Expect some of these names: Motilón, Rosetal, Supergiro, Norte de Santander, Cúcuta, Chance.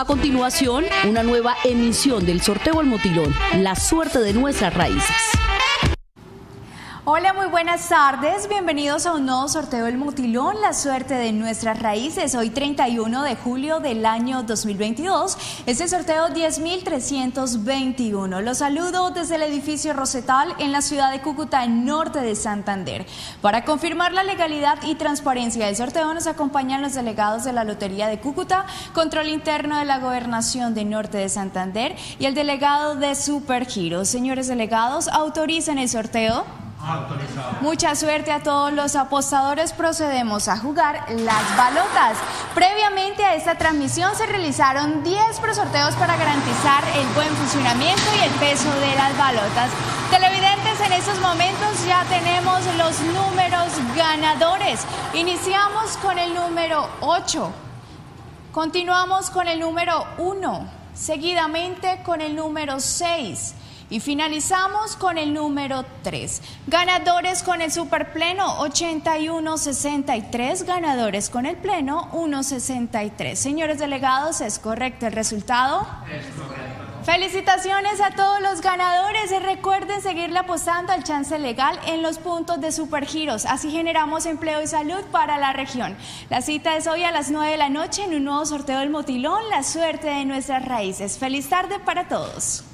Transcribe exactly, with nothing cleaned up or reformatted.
A continuación, una nueva emisión del sorteo al Motilón, la suerte de nuestras raíces. Hola, muy buenas tardes, bienvenidos a un nuevo sorteo del Motilón, la suerte de nuestras raíces. Hoy treinta y uno de julio del año dos mil veintidós, este sorteo diez mil trescientos veintiuno. Los saludo desde el edificio Rosetal en la ciudad de Cúcuta, en Norte de Santander. Para confirmar la legalidad y transparencia del sorteo nos acompañan los delegados de la Lotería de Cúcuta, Control Interno de la Gobernación de Norte de Santander y el delegado de Supergiro. Señores delegados, ¿autorizan el sorteo? Autorizado. Mucha suerte a todos los apostadores. Procedemos a jugar las balotas. Previamente a esta transmisión se realizaron diez presorteos para garantizar el buen funcionamiento y el peso de las balotas. Televidentes, en estos momentos ya tenemos los números ganadores. Iniciamos con el número ocho. Continuamos con el número uno. Seguidamente con el número seis. Y finalizamos con el número tres. Ganadores con el superpleno, ochenta y uno sesenta y tres. Ganadores con el pleno, uno sesenta y tres. Señores delegados, ¿es correcto el resultado? Es correcto. Felicitaciones a todos los ganadores. Recuerden seguirle apostando al chance legal en los puntos de Supergiros. Así generamos empleo y salud para la región. La cita es hoy a las nueve de la noche en un nuevo sorteo del Motilón, la suerte de nuestras raíces. Feliz tarde para todos.